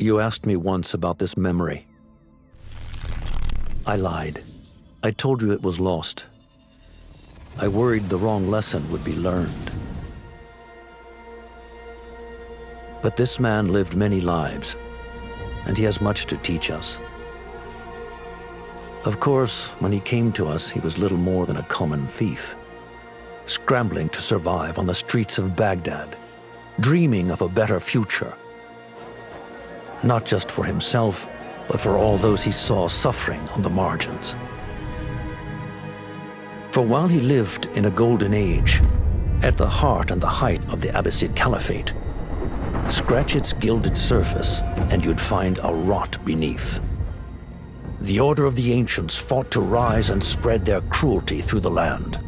You asked me once about this memory. I lied. I told you it was lost. I worried the wrong lesson would be learned. But this man lived many lives, and he has much to teach us. Of course, when he came to us, he was little more than a common thief, scrambling to survive on the streets of Baghdad, dreaming of a better future. Not just for himself, but for all those he saw suffering on the margins. For while he lived in a golden age, at the heart and the height of the Abbasid Caliphate, scratch its gilded surface and you'd find a rot beneath. The order of the ancients fought to rise and spread their cruelty through the land.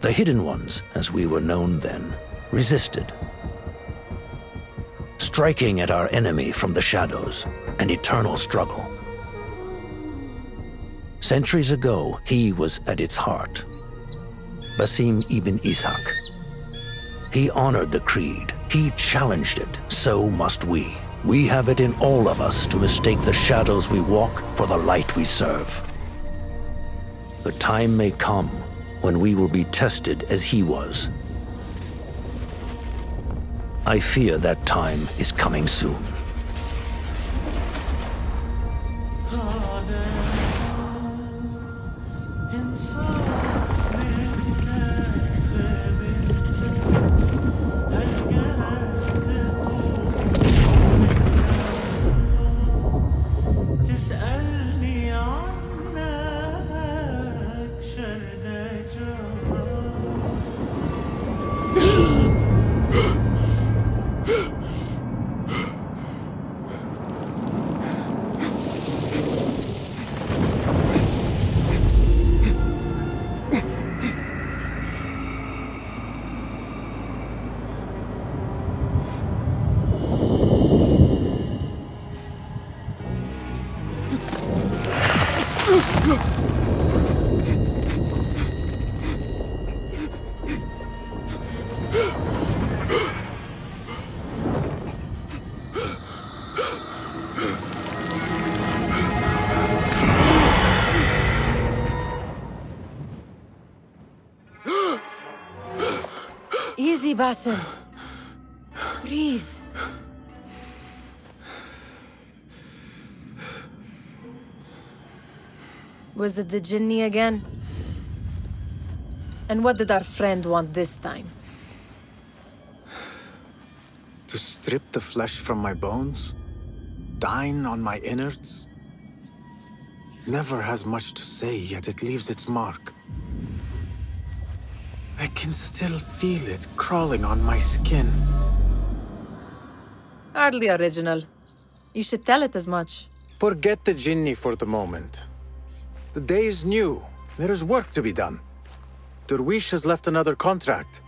The hidden ones, as we were known then, resisted, striking at our enemy from the shadows, an eternal struggle. Centuries ago, he was at its heart, Basim Ibn Ishaq. He honored the creed, he challenged it, so must we. We have it in all of us to mistake the shadows we walk for the light we serve. The time may come when we will be tested as he was. I fear that time is coming soon. Easy, Basim. Breathe. Was it the Jinni again? And what did our friend want this time? To strip the flesh from my bones? Dine on my innards? Never has much to say, yet it leaves its mark. I can still feel it crawling on my skin. Hardly original. You should tell it as much. Forget the Jinni for the moment. The day is new. There is work to be done. Darwish has left another contract.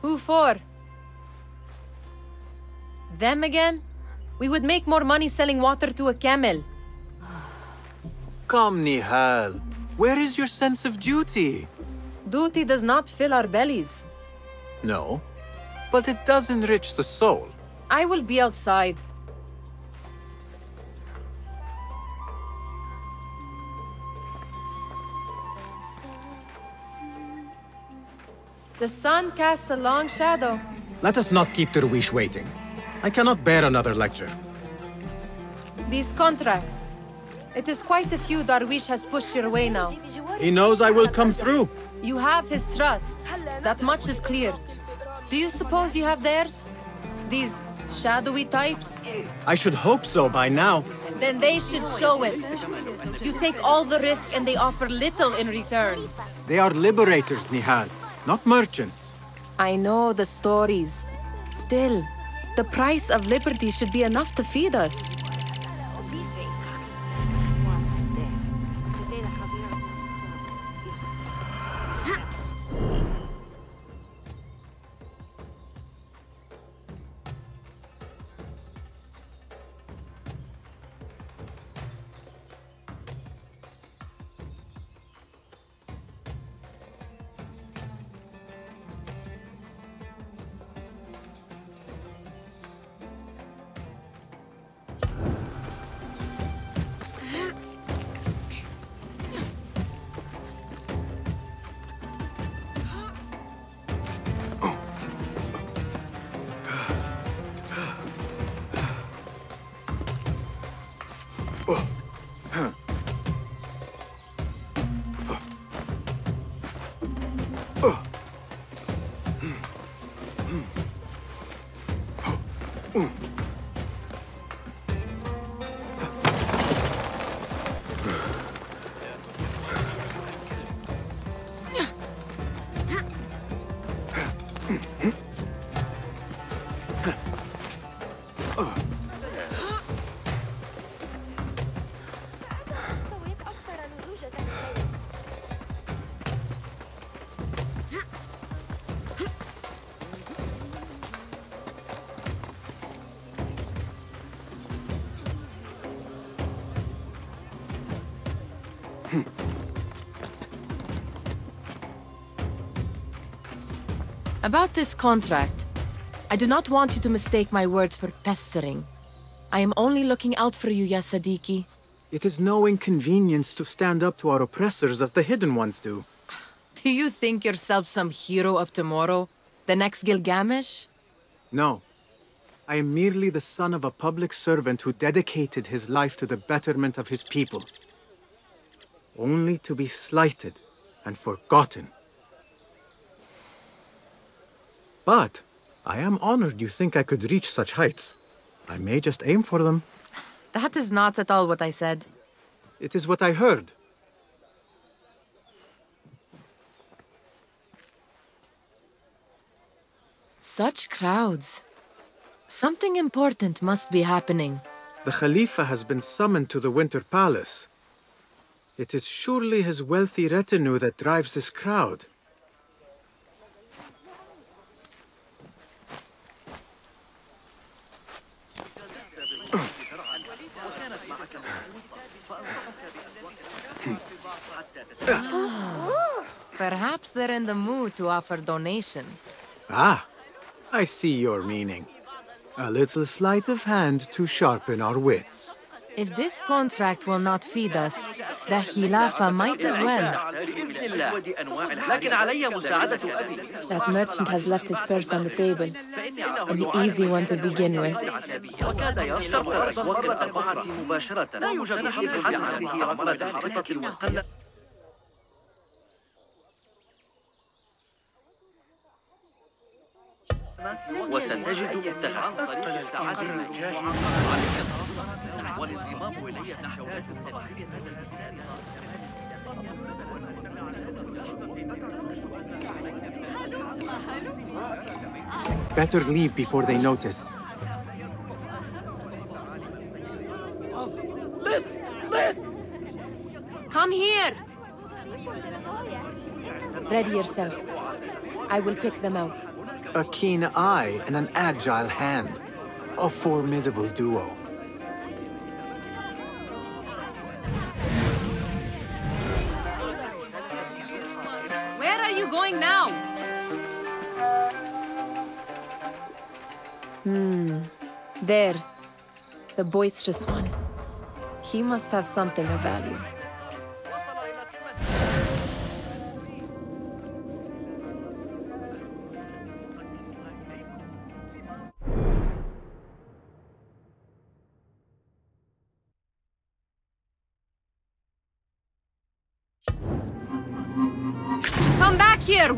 Who for? Them again? We would make more money selling water to a camel. Come, Nihal. Where is your sense of duty? Duty does not fill our bellies. No, but it does enrich the soul. I will be outside. The sun casts a long shadow. Let us not keep Darwish waiting. I cannot bear another lecture. These contracts. It is quite a few Darwish has pushed your way now. He knows I will come through. You have his trust. That much is clear. Do you suppose you have theirs? These shadowy types? I should hope so by now. Then they should show it. You take all the risk and they offer little in return. They are liberators, Nihal. Not merchants. I know the stories. Still, the price of liberty should be enough to feed us. About this contract, I do not want you to mistake my words for pestering. I am only looking out for you, Ya Sadiki. It is no inconvenience to stand up to our oppressors as the hidden ones do. Do you think yourself some hero of tomorrow? The next Gilgamesh? No. I am merely the son of a public servant who dedicated his life to the betterment of his people. Only to be slighted and forgotten. But I am honored you think I could reach such heights. I may just aim for them. That is not at all what I said. It is what I heard. Such crowds. Something important must be happening. The Khalifa has been summoned to the Winter Palace. It is surely his wealthy retinue that drives this crowd. Perhaps they're in the mood to offer donations. Ah, I see your meaning. A little sleight of hand to sharpen our wits. If this contract will not feed us, the Khilafah might as well. That merchant has left his purse on the table. An easy one to begin with. وسنجد تحقق السعادة والانضمام إلي نحو هذا السلام. Better leave before they notice. This! Come here! Ready yourself. I will pick them out. A keen eye and an agile hand. A formidable duo. Where are you going now? There. The boisterous one. He must have something of value.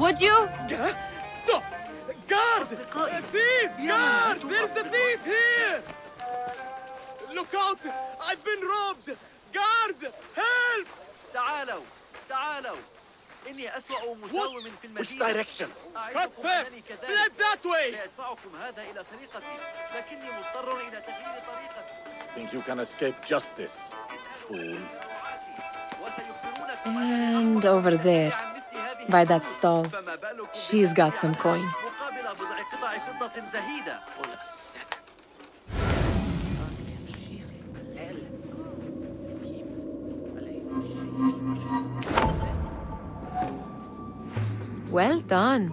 Would you? Stop! Guards! A thief! Guards! There's the thief here! Look out! I've been robbed! Guards! Help! تعالوا! تعالوا! إني أسوأ مساوم في المدينة. Which direction? Cut first! Fled that way! سأدفعكم هذا إلى سرقتي، لكني مضطر إلى تغيير طريقتي. Think you can escape justice, fool. And over there. By that stall, she's got some coin. Well done.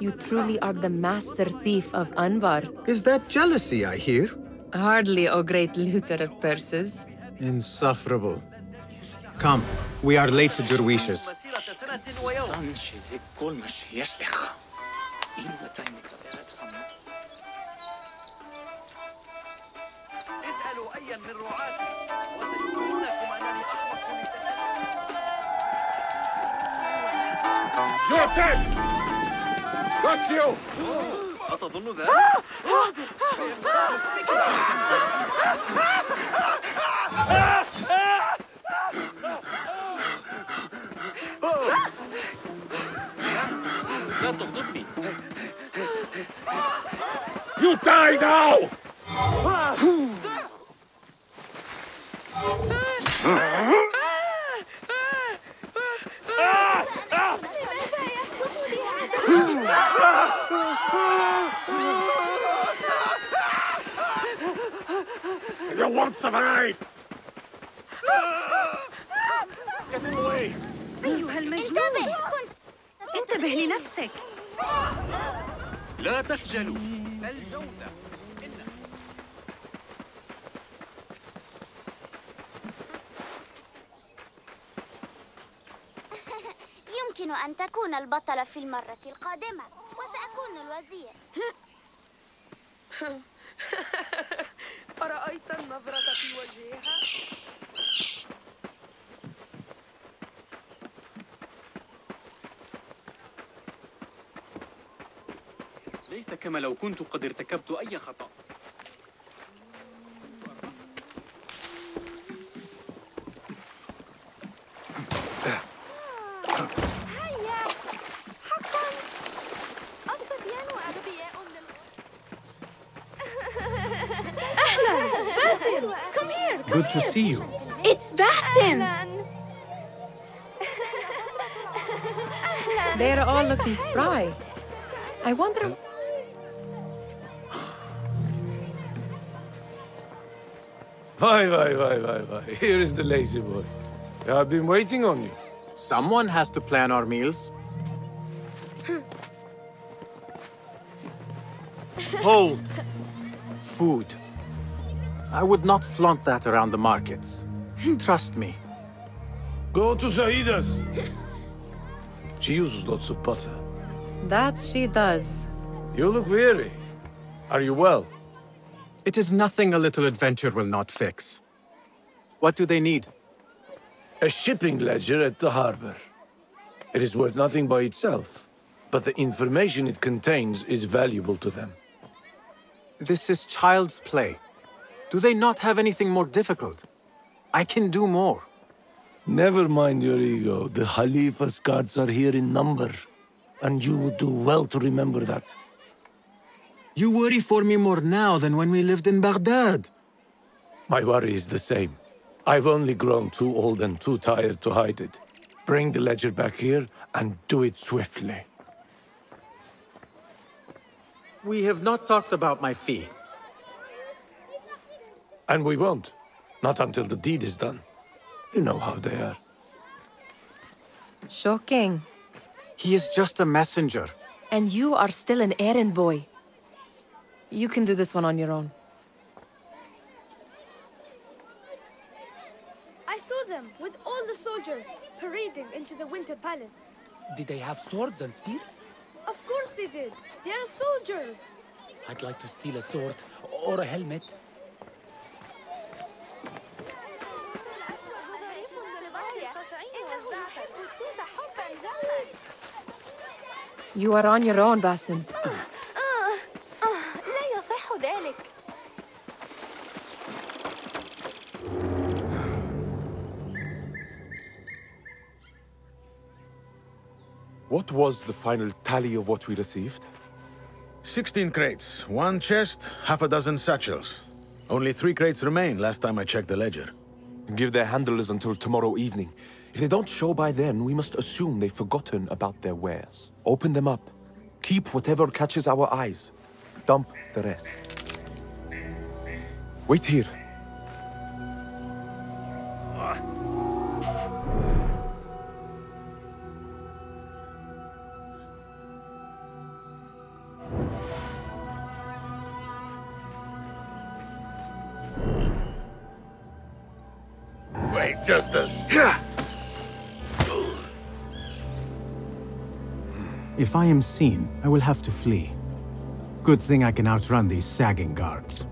You truly are the master thief of Anbar. Is that jealousy I hear? Hardly, O great looter of purses. Insufferable. Come, we are late to Darwishes. أيا من رعاته وسيقولونكم أنني أخوك لتسلم. You're dead! Got you! أتظن ذلك؟ لا تغضبني. You die now! You won't survive! Get away! أيها المجنون! انتبه لنفسك! لا تخجلوا! الجودة! يمكن أن تكون البطل في المرة القادمة وسأكون الوزير. أرأيت النظرة في وجهها؟ ليس كما لو كنت قد ارتكبت أي خطأ. Good to see you. It's Basim. They're all looking spry. I wonder. Bye. Here is the lazy boy. I've been waiting on you. Someone has to plan our meals. Hold. Food. I would not flaunt that around the markets. Trust me. Go to Zaida's. She uses lots of butter. That she does. You look weary. Are you well? It is nothing a little adventure will not fix. What do they need? A shipping ledger at the harbor. It is worth nothing by itself, but the information it contains is valuable to them. This is child's play. Do they not have anything more difficult? I can do more. Never mind your ego. The Khalifa's guards are here in number, and you would do well to remember that. You worry for me more now than when we lived in Baghdad. My worry is the same. I've only grown too old and too tired to hide it. Bring the ledger back here and do it swiftly. We have not talked about my fee. And we won't. Not until the deed is done. You know how they are. Shocking. He is just a messenger. And you are still an errand boy. You can do this one on your own. I saw them with all the soldiers parading into the Winter Palace. Did they have swords and spears? Of course they did. They are soldiers. I'd like to steal a sword or a helmet. You are on your own, Basim. لا يصح ذلك. What was the final tally of what we received? 16 crates, 1 chest, half a dozen satchels. Only 3 crates remain last time I checked the ledger. Give their handlers until tomorrow evening. If they don't show by then, we must assume they've forgotten about their wares. Open them up. Keep whatever catches our eyes. Dump the rest. Wait here. Wait, just a... If I am seen, I will have to flee. Good thing I can outrun these sagging guards.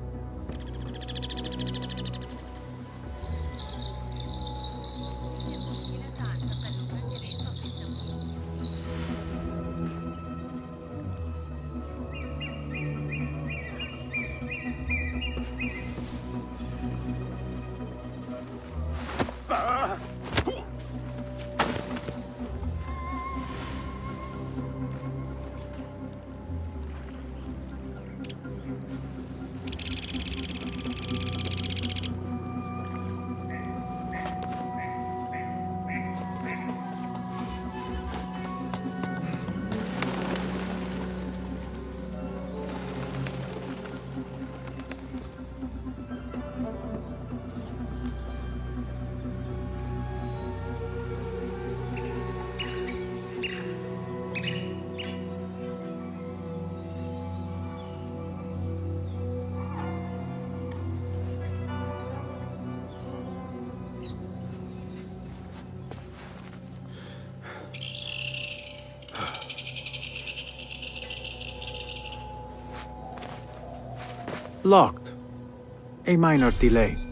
Locked. A minor delay.